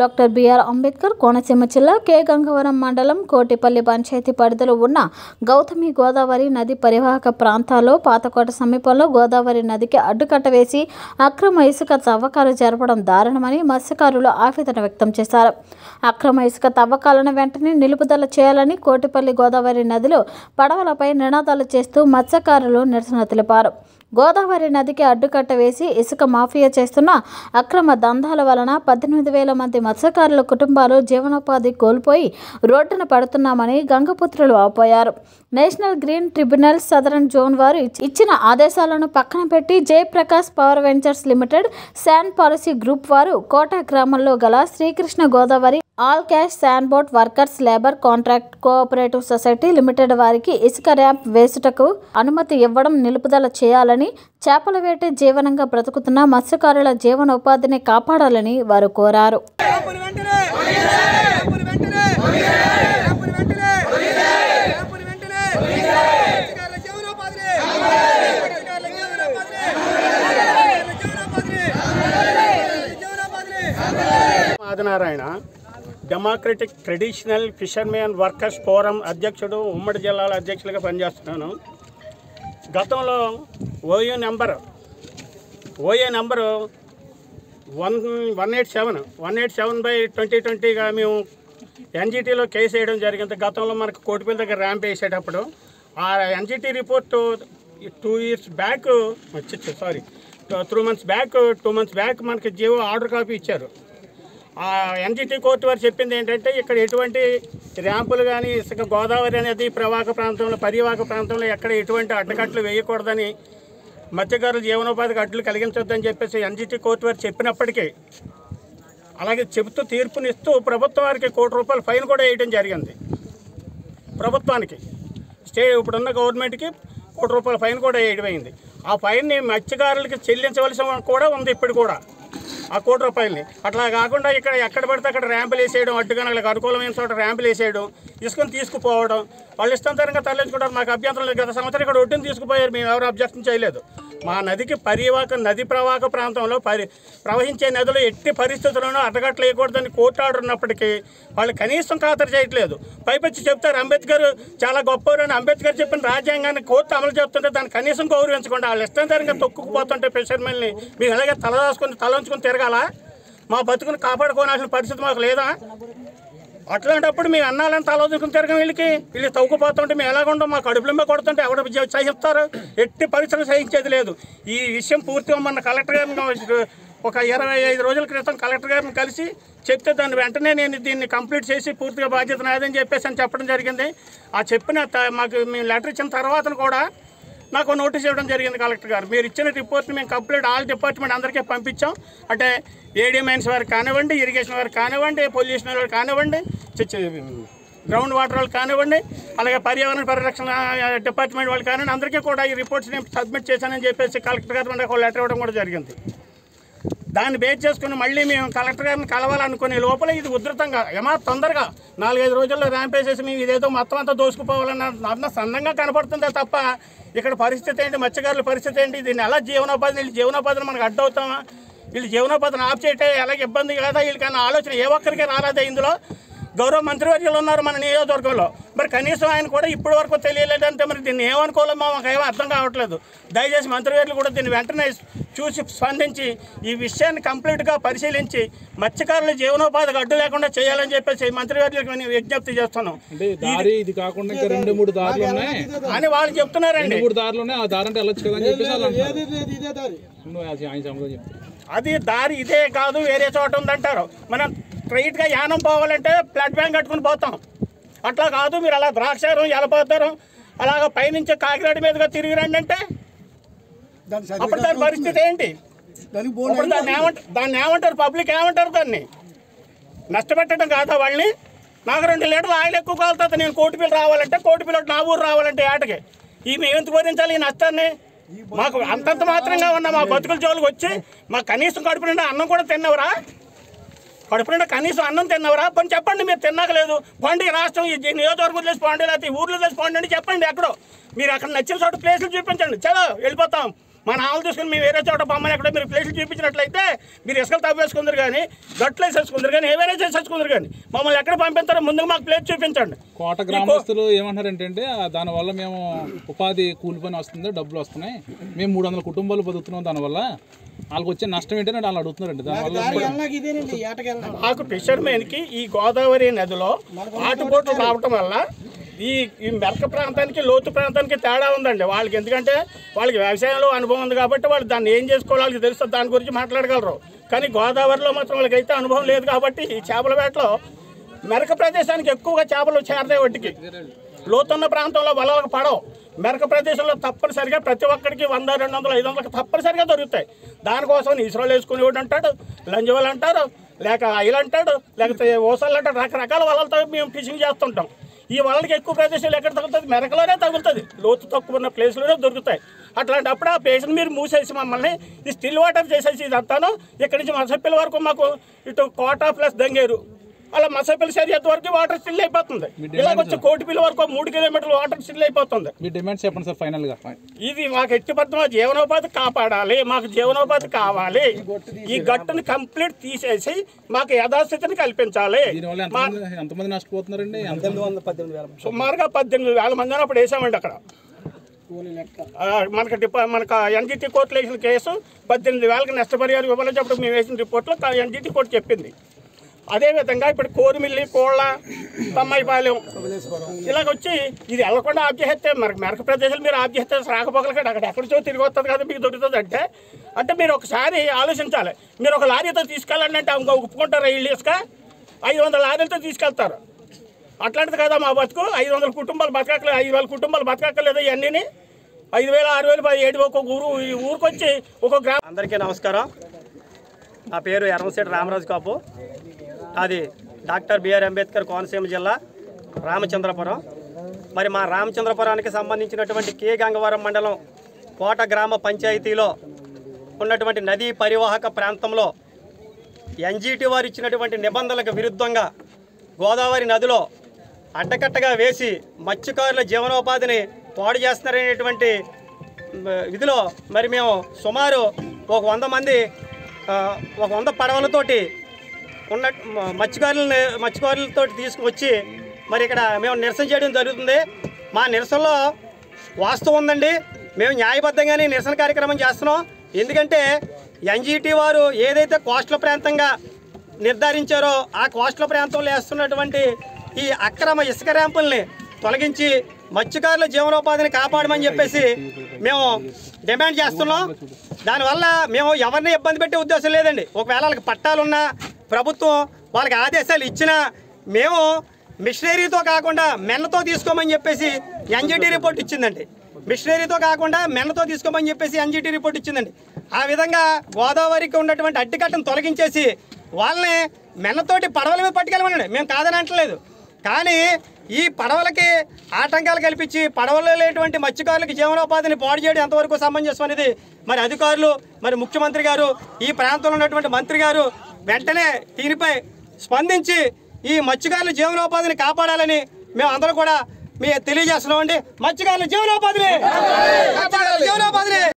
Doctor BR Ambedkar కోనసీమచల్ల K Gangavaram మండలం కోటిపల్లి పంచాయతీ పరిధిలో ఉన్న గౌతమి గోదావరి నది పరివాహక ప్రాంతాల్లో పాతకోట సమీపంలో గోదావరి నదికి అడ్డుకట్ట వేసి అక్రమ ఇసుక తవ్వకాలు జరపడం దారుణమని మత్స్యకారులు ఆవేదన వ్యక్తం చేశారు. అక్రమ ఇసుక తవ్వకాలను వెంటనే నిలుపుదల చేయాలని కోటిపల్లి గోదావరి నదిలో పడవలపై నినాదాలు చేస్తూ మత్స్యకారులు నిరసన తెలిపారు. గోదావరి నదికి అడ్డుకట్ట వేసి ఇసుక మాఫియా చేస్తున్న అక్రమ దందాల వలన 18,000 మంది మత్స్యకారుల కుటుంబాలు జీవనోపాధి కోల్పోయి రోడ్డున పడుతున్నామని గంగపుత్రులు ఆపోయారు. National green tribunal southern zone వారు ఇచ్చిన ఆదేశాలను పక్కన పెట్టి Jayaprakash power ventures limited sand policy group వారు కోట గ్రామంలో గల Srikrishna Godavari all cash sand boat workers labour contract cooperative society limited వారికి ఇసుక ర్యాంప్ వేసుటకు అనుమతి ఇవ్వడం నిలుపుదల చేయాలని, చేపల వేట జీవనంగా బ్రతుకుతున్న మత్స్యకారుల జీవనోపాధిని కాపాడాలని వారు కోరారు. Democratic traditional fishermen workers forum అధ్యక్షుడు, ఉమ్మడి జిల్లాల అధ్యక్షులుగా పనిచేస్తున్నాను. గతంలో ఓయో నెంబరు 187/2020గా మేము ఎన్జిటీలో కేసు వేయడం జరిగింది. గతంలో మనకు కోటిపల్లి దగ్గర ర్యాంప్ వేసేటప్పుడు ఆ ఎన్జిటీ రిపోర్టు 2 మంత్స్ బ్యాక్ మనకి జీవో ఆర్డర్ కాపీ ఇచ్చారు. ఆ ఎన్జిటీ కోర్టు వారు చెప్పింది ఏంటంటే, ఇక్కడ ఎటువంటి ర్యాంపులు కానీ ఇసుక గోదావరి అనేది పరివాహక ప్రాంతంలో ఎక్కడ ఎటువంటి అడ్డకట్లు వేయకూడదని, మత్స్యకారుల జీవనోపాధికి అడ్డులు కలిగించొద్దని చెప్పేసి ఎన్జిటీ కోర్టు వారు చెప్పినప్పటికీ, అలాగే చెబుతూ తీర్పునిస్తూ ప్రభుత్వం వారికి ₹1,00,00,000 ఫైన్ కూడా వేయడం జరిగింది. ప్రభుత్వానికి ఇప్పుడున్న గవర్నమెంట్కి ₹1,00,00,000 ఫైన్ కూడా వేయడమైంది. ఆ ఫైన్ని మత్స్యకారులకి చెల్లించవలసి కూడా ఉంది ఇప్పుడు కూడా, ఆ ₹1,00,00,000ని. అట్లా కాకుండా ఇక్కడ ఎక్కడ పడితే అక్కడ ర్యాంపులు వేసేయడం, అడ్డుగనలకు అనుకూలమైన చోట ర్యాంపులు వేసేయడం, ఇసుకను తీసుకుపోవడం, వాళ్ళు ఇష్టంతరంగా తరలించుకుంటారు. మాకు అభ్యంతరం లేదు. గత సంవత్సరం ఇక్కడ ఒడ్డును తీసుకుపోయారు, మేము ఎవరు అబ్జెక్షన్ చేయలేదు. మా నదికి నది ప్రవాహక ప్రాంతంలో ప్రవహించే నదిలో ఎట్టి పరిస్థితుల్లోనూ అడ్డగట్లు వేయకూడదని కోర్టు ఆర్డర్ ఉన్నప్పటికీ వాళ్ళు కనీసం ఖాతరు చేయట్లేదు. పైపచ్చి చెప్తారు అంబేద్కర్ చాలా గొప్పవారని. అంబేద్కర్ చెప్పిన రాజ్యాంగాన్ని కోర్టు అమలు చేస్తుంటే దాన్ని కనీసం గౌరవించకుండా వాళ్ళు ఇష్టంతరంగా తొక్కుకుపోతుంటే ఫిషర్మెన్ని మేము ఇలాగే తలంచుకుని తిరగాలా? మా బతుకుని కాపాడుకోవాల్సిన పరిస్థితి మాకు లేదా? అట్లాంటప్పుడు మేము అన్నాలని తలోచుకుని తిరగం. వీళ్ళు తవ్వుకుపోతుంటే మేము ఎలాగుంటాం? మాకు అడుపులమ్మ కొడుతుంటే ఎవడ సహిస్తారు? ఎట్టి పరిశ్రమ సహించేది లేదు. ఈ విషయం పూర్తిగా మొన్న కలెక్టర్ గారిని ఒక 25 రోజుల క్రితం కలెక్టర్ గారిని కలిసి చెప్తే దాన్ని వెంటనే నేను దీన్ని కంప్లీట్ చేసి పూర్తిగా బాధ్యత నాదని చెప్పేసి అని చెప్పడం జరిగింది. ఆ చెప్పిన మాకు మేము లెటర్ ఇచ్చిన తర్వాత కూడా నాకు నోటీస్ ఇవ్వడం జరిగింది కలెక్టర్ గారు. మీరు ఇచ్చిన రిపోర్ట్ని మేము కంప్లీట్ ఆల్ డిపార్ట్మెంట్ అందరికీ పంపించాం. అంటే ఏడీఎంఎన్స్ వారికి కానివ్వండి, ఇరిగేషన్ వారికి కానివ్వండి, పొల్యూషన్ వారికి కానివ్వండి, గ్రౌండ్ వాటర్ వాళ్ళు కానివ్వండి, అలాగే పర్యావరణ పరిరక్షణ డిపార్ట్మెంట్ వాళ్ళు కానివ్వండి, అందరికీ కూడా ఈ రిపోర్ట్స్ నేను సబ్మిట్ చేశానని చెప్పేసి కలెక్టర్ గారు మనకు ఒక లెటర్ ఇవ్వడం కూడా జరిగింది. దాన్ని బేస్ చేసుకుని మళ్ళీ మేము కలెక్టర్ గారిని కలవాలనుకునే లోపల ఇది ఉధృతంగా తొందరగా 4-5 రోజుల్లో ర్యాంప్ వేసేసి మేము ఇదేదో మొత్తం అంతా దోసుకుపోవాలన్న సందంగా కనపడుతుందే తప్ప ఇక్కడ పరిస్థితి ఏంటి, మత్స్యకారుల పరిస్థితి ఏంటి, దీన్ని ఎలా వీళ్ళ జీవనోపాధిని మనకు అడ్డవుతామా? వీళ్ళు జీవనోపాధిని ఆఫ్ చేయటే ఎలా ఇబ్బంది కదా? వీళ్ళకన్నా ఆలోచన ఏ ఒక్కరికి రాలేదే? ఇందులో గౌరవ మంత్రివర్యులు ఉన్నారు మన నియోజకవర్గంలో, మరి కనీసం ఆయన కూడా ఇప్పటి వరకు తెలియలేదంటే మరి దీన్ని ఏమనుకోలేమో మాకేమో అర్థం కావట్లేదు. దయచేసి మంత్రివర్యులు కూడా దీన్ని వెంటనే చూసి స్పందించి ఈ విషయాన్ని కంప్లీట్గా పరిశీలించి మత్స్యకారుల జీవనోపాధికి అడ్డు లేకుండా చేయాలని చెప్పేసి మంత్రివర్యులకు నేను విజ్ఞప్తి చేస్తున్నాం. అని వాళ్ళు చెప్తున్నారండి. అది దారి ఇదే కాదు, వేరే చోట ఉందంటారు. మనం స్ట్రైట్గా యానం పోవాలంటే ప్లాట్ఫామ్ కట్టుకుని పోతాం. అట్లా కాదు, మీరు అలా ద్రాక్షారం వెళ్ళిపోతారు, అలాగ పైనుంచి కాకినాడ మీదుగా తిరిగి రండి అంటే అప్పుడు దాని పరిస్థితి ఏంటి? దాన్ని ఏమంటారు? పబ్లిక్ ఏమంటారు? దాన్ని నష్టపెట్టడం కాదా వాళ్ళని? నాకు 2 లీటర్లు ఆయిల్ ఎక్కువ కాలుతుంది. నేను కోటిపల్లి రావాలంటే, కోటిపల్లి నా ఊరు రావాలంటే ఏటకి ఈ మేము భరించాలి ఈ నష్టాన్ని? మాకు అంతంత మాత్రంగా ఉన్న మా బతుకుల జోలికి వచ్చి మాకు కనీసం కడుపు నిండా అన్నం కూడా తిన్నవరా? కడుపున కనీసం అన్నం తిన్నవరా? పని చెప్పండి. మీరు తిన్నాకలేదు పోండి, రాష్ట్రం ఈ నియోజకవర్గం తెలిసిపోండి, లేకపోతే ఊర్లో తెలిసిపోండి అని చెప్పండి. ఎక్కడో మీరు అక్కడ నచ్చిన చోట ప్లేసులు చూపించండి. చలో వెళ్ళిపోతాం, మన ఆవులు తీసుకుని మేము వేరే చోట బొమ్మని ఎక్కడో మీరు ప్లేసులు చూపించినట్లయితే మీరు ఎస్కలు తవ్వేసుకుందరు కానీ గట్లు వేసేసుకుందరు కానీ ఏవైనా చేసేసుకుందరు కానీ మమ్మల్ని ఎక్కడ పంపిస్తారో ముందుగా మాకు ప్లేస్ చూపించండి. కోట గ్రామస్తులు ఏమంటారంటే దానివల్ల మేము ఉపాధి కూలిపోయి వస్తుంది, డబ్బులు వస్తున్నాయి, మేము 300 కుటుంబాలు బతుకుతున్నాం, దానివల్ల వాళ్ళకి వచ్చే నష్టం ఏంటని వాళ్ళు అడుగుతున్నారండి. మాకు ఫిషర్మెన్కి ఈ గోదావరి నదిలో ఆటుపోట్లు రావటం వల్ల ఈ మెరక ప్రాంతానికి లోతు ప్రాంతానికి తేడా ఉందండి. వాళ్ళకి ఎందుకంటే వాళ్ళకి వ్యవసాయంలో అనుభవం ఉంది కాబట్టి వాళ్ళు దాన్ని ఏం చేసుకోవాలో వాళ్ళకి తెలుస్తుంది, దాని గురించి మాట్లాడగలరు. కానీ గోదావరిలో మాత్రం వాళ్ళకైతే అనుభవం లేదు కాబట్టి ఈ చేపల వేటలో మెరక ప్రదేశానికి ఎక్కువగా చేపలు చేరతాయి. వాటికి లోతున్న ప్రాంతంలో వలలకు పడవు. మెరక ప్రదేశంలో తప్పనిసరిగా ప్రతి ఒక్కడికి 100, 200, 500 తప్పనిసరిగా దొరుకుతాయి. దానికోసం ఇసురోలు వేసుకుని ఒకటి అంటాడు, లంజవలు అంటారు, లేక ఐలు అంటాడు, లేకపోతే ఓసాలు అంటాడు, రకరకాల వలలతో మేము ఫిషింగ్ చేస్తుంటాం. ఈ వలలకి ఎక్కువ ప్రదేశంలో ఎక్కడ తగులుతుంది? మెరకలోనే తగులుతుంది, లోతు తక్కువ ఉన్న ప్లేస్లోనే దొరుకుతాయి. అట్లాంటప్పుడు ఆ ప్లేస్ని మీరు మూసేసి మమ్మల్ని ఈ స్టిల్ వాటర్ చేసేసి ఇదంతాను ఇక్కడి నుంచి మసపిల్ల వరకు మాకు ఇటు కోట ప్లస్ దంగేరు అలా మసపిల్ల సరిహద్ద వరకు వాటర్ స్టిల్ అయిపోతుంది. ఇలాగొచ్చి కోటిపల్లి వరకు 3 కిలోమీటర్లు వాటర్ స్టిల్ అయిపోతుంది. మీ డిమాండ్ చెప్పండి సార్ ఫైనల్గా. ఇది మాకు ఎట్టిపత్రం జీవనోపాధి కాపాడాలి, మాకు జీవనోపాధి కావాలి. ఈ గట్టును కంప్లీట్ తీసేసి మాకు యథాస్థితిని కల్పించాలి. సుమారుగా 18,000 మంది అప్పుడు వేసామండి. అక్కడ మనకు ఎన్జిటి కోర్టులో వేసిన కేసు 18,000కి నష్టపరిహారం ఇవ్వాలని అప్పుడు మేము వేసిన రిపోర్ట్లో ఎన్జిటి కోర్టు చెప్పింది. అదేవిధంగా ఇప్పుడు కోరిమిల్లి, కోళ్ళ, తమ్మాయిపాలెం ఇలాగొచ్చి ఇది వెళ్ళకుండా ఆబ్జెహత్య మనకు మెరక ప్రదేశాలు మీరు ఆబ్జెహత్య రాకపోకలకి అక్కడ ఎక్కడిచో తిరిగి వస్తుంది కదా మీకు దొరుకుతుంది. అంటే మీరు ఒకసారి ఆలోచించాలి. మీరు ఒక లారీతో తీసుకెళ్ళండి అంటే ఇంకా ఒప్పుకుంటారు. ఇళ్ళు ఇసుక 500 లారీలతో తీసుకెళ్తారు. అట్లాంటిది కదా మా బతుకు. 500 కుటుంబాలు బతకలేదు, 5,000 కుటుంబాలు బతకలేదు. ఇవన్నీ 5,000, 6,000, 7,000 ఒక్కొక్క ఊరికొచ్చి ఒక్కొక్క గ్రామం. అందరికీ నమస్కారం. నా పేరు ఎర్రంశెట్టి రామరాజు కాపు. అది డాక్టర్ బిఆర్ అంబేద్కర్ కోనసీమ జిల్లా రామచంద్రపురం. మరి మా రామచంద్రపురానికి సంబంధించినటువంటి కే గంగవరం మండలం కోట గ్రామ పంచాయతీలో ఉన్నటువంటి నదీ పరివాహక ప్రాంతంలో ఎన్జీటీ వారు ఇచ్చినటువంటి నిబంధనలకు విరుద్ధంగా గోదావరి నదిలో అడ్డకట్టగా వేసి మత్స్యకారుల జీవనోపాధిని పాడు చేస్తున్నారనేటువంటి విధిలో మరి మేము సుమారు 100 పడవలతోటి ఉన్న మత్స్యకారులతో తీసుకువచ్చి మరి ఇక్కడ మేము నిరసన చేయడం జరుగుతుంది. మా నిరసనలో వాస్తవం ఉందండి. మేము న్యాయబద్ధంగానే నిరసన కార్యక్రమం చేస్తున్నాం. ఎందుకంటే ఎన్జీటీ వారు ఏదైతే కోస్టల్ ప్రాంతంగా నిర్ధారించారో ఆ కోస్టల్ ప్రాంతంలో వేస్తున్నటువంటి ఈ అక్రమ ఇసుక ర్యాంపుల్ని తొలగించి మత్స్యకారుల జీవనోపాధిని కాపాడమని చెప్పేసి మేము డిమాండ్ చేస్తున్నాం. దానివల్ల మేము ఎవరిని ఇబ్బంది పెట్టే ఉద్దేశం లేదండి. ఒకవేళ వాళ్ళకి పట్టాలున్నా ప్రభుత్వం వాళ్ళకి ఆదేశాలు ఇచ్చినా మేము మిషనరీతో కాకుండా మెన్నతో తీసుకోమని చెప్పేసి ఎన్జిటి రిపోర్ట్ ఇచ్చిందండి. మిషనరీతో కాకుండా మెన్నతో తీసుకోమని చెప్పేసి ఎన్జిటి రిపోర్ట్ ఇచ్చిందండి. ఆ విధంగా గోదావరికి ఉన్నటువంటి అడ్డుకట్టను తొలగించేసి వాళ్ళని మెన్నతోటి పడవల మీద పట్టుకెళ్ళమనండి. మేము కాదని అంటలేదు. కానీ ఈ పడవలకి ఆటంకాలు కల్పించి పడవలు లేటువంటి మత్స్యకారులకి జీవనోపాధిని పాడు చేయడం ఎంతవరకు సమంజసం అనేది మరి అధికారులు, మరి ముఖ్యమంత్రి గారు, ఈ ప్రాంతంలో ఉన్నటువంటి మంత్రి గారు వెంటనే దీనిపై స్పందించి ఈ మత్స్యకారుల జీవనోపాధిని కాపాడాలని మేము అందరూ కూడా తెలియజేస్తున్నామండి. మత్స్యకారుల జీవనోపాధిని